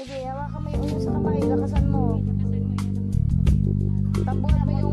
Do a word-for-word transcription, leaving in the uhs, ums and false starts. Sige, hawakan mo yung ulo sa kamay, lakasan mo. Tapunan mo yung